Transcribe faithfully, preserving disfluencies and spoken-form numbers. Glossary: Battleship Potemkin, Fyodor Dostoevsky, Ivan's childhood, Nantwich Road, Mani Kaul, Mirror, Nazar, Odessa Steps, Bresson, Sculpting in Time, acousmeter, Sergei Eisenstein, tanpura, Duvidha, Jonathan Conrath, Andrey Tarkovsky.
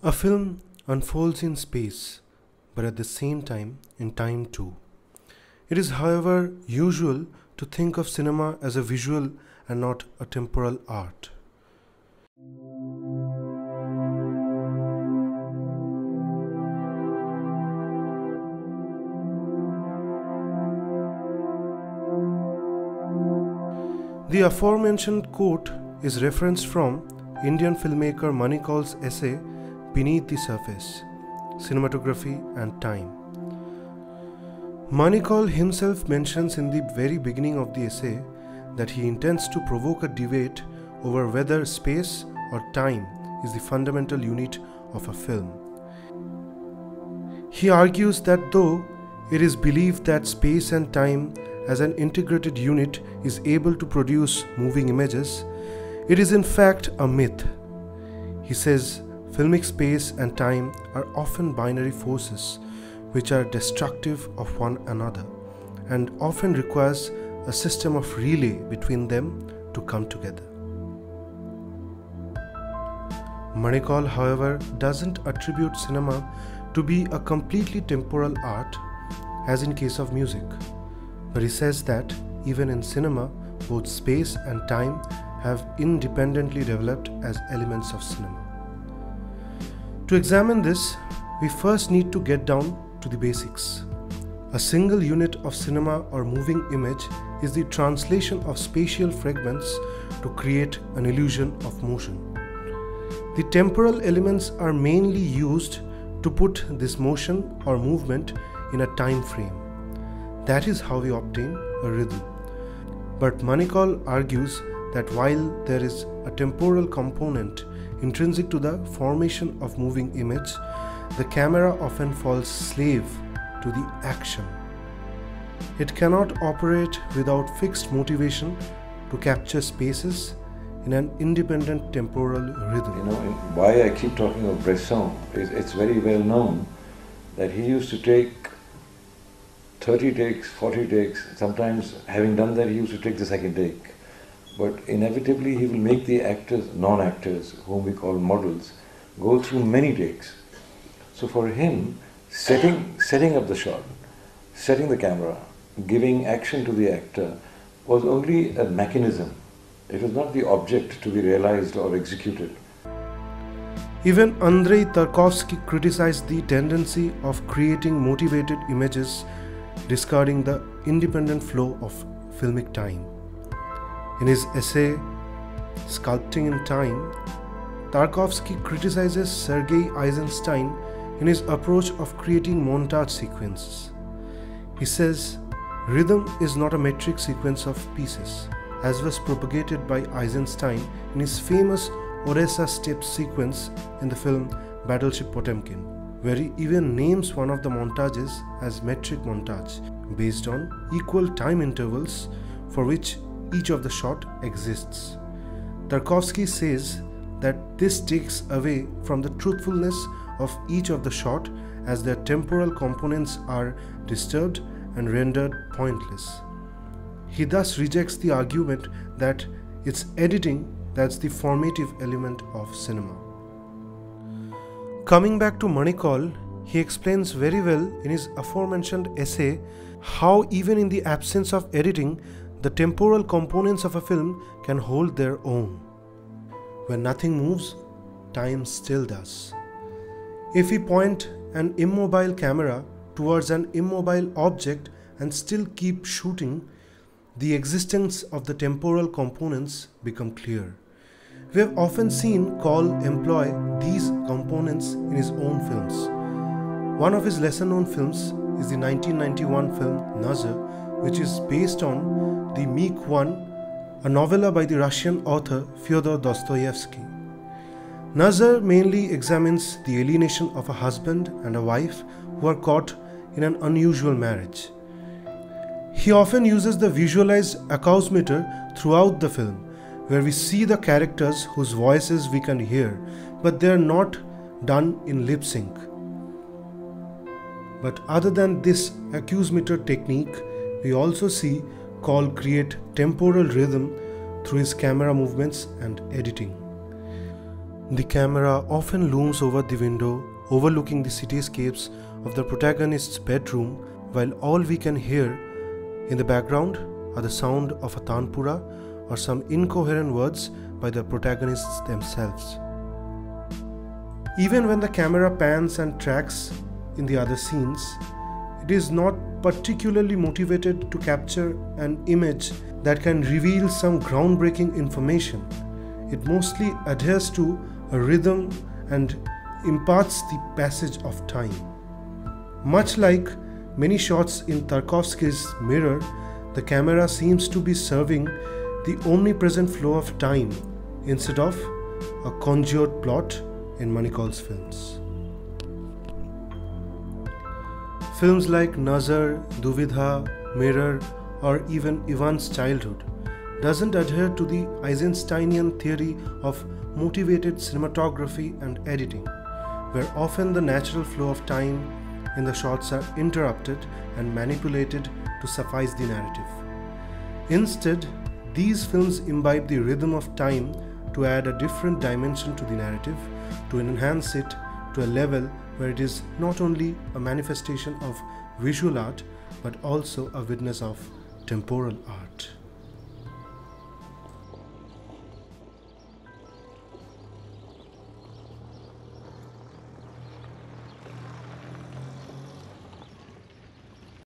A film unfolds in space, but at the same time in time too. It is, however, usual to think of cinema as a visual and not a temporal art. The aforementioned quote is referenced from Indian filmmaker Mani Kaul's essay Beneath the Surface, Cinematography and Time. Mani Kaul himself mentions in the very beginning of the essay that he intends to provoke a debate over whether space or time is the fundamental unit of a film. He argues that though it is believed that space and time as an integrated unit is able to produce moving images, it is in fact a myth. He says filmic space and time are often binary forces which are destructive of one another and often requires a system of relay between them to come together. Mani Kaul, however, doesn't attribute cinema to be a completely temporal art as in case of music. But he says that even in cinema, both space and time have independently developed as elements of cinema. To examine this, we first need to get down to the basics. A single unit of cinema or moving image is the translation of spatial fragments to create an illusion of motion. The temporal elements are mainly used to put this motion or movement in a time frame. That is how we obtain a rhythm. But Mani Kaul argues that while there is a temporal component intrinsic to the formation of moving image, the camera often falls slave to the action. It cannot operate without fixed motivation to capture spaces in an independent temporal rhythm. You know, why I keep talking of Bresson, it's very well known that he used to take thirty takes, forty takes, sometimes having done that he used to take the second take. But inevitably he will make the actors, non-actors, whom we call models, go through many takes. So for him, setting, setting up the shot, setting the camera, giving action to the actor was only a mechanism. It was not the object to be realized or executed. Even Andrey Tarkovsky criticized the tendency of creating motivated images, discarding the independent flow of filmic time. In his essay, Sculpting in Time, Tarkovsky criticizes Sergei Eisenstein in his approach of creating montage sequences. He says, "Rhythm is not a metric sequence of pieces, as was propagated by Eisenstein in his famous Odessa Steps sequence in the film Battleship Potemkin," where he even names one of the montages as metric montage, based on equal time intervals for which each of the shot exists. Tarkovsky says that this takes away from the truthfulness of each of the shot as their temporal components are disturbed and rendered pointless. He thus rejects the argument that it's editing that's the formative element of cinema. Coming back to Mani Kaul, he explains very well in his aforementioned essay how even in the absence of editing, the temporal components of a film can hold their own. When nothing moves, time still does. If we point an immobile camera towards an immobile object and still keep shooting, the existence of the temporal components become clear. We have often seen Kaul employ these components in his own films. One of his lesser-known films is the nineteen ninety-one film Nazar, which is based on The Meek One, a novella by the Russian author Fyodor Dostoevsky. Nazar mainly examines the alienation of a husband and a wife who are caught in an unusual marriage. He often uses the visualized acousmeter throughout the film, where we see the characters whose voices we can hear, but they are not done in lip sync. But other than this acousmeter technique, we also see Kaul create temporal rhythm through his camera movements and editing. The camera often looms over the window, overlooking the cityscapes of the protagonist's bedroom, while all we can hear in the background are the sound of a tanpura or some incoherent words by the protagonists themselves. Even when the camera pans and tracks in the other scenes, it is not particularly motivated to capture an image that can reveal some groundbreaking information. It mostly adheres to a rhythm and imparts the passage of time. Much like many shots in Tarkovsky's Mirror, the camera seems to be serving the omnipresent flow of time instead of a conjured plot in Mani Kaul's films. Films like Nazar, Duvidha, Mirror, or even Ivan's Childhood doesn't adhere to the Eisensteinian theory of motivated cinematography and editing, where often the natural flow of time in the shots are interrupted and manipulated to suffice the narrative. Instead, these films imbibe the rhythm of time to add a different dimension to the narrative, to enhance it to a level where it is not only a manifestation of visual art but also a witness of temporal art.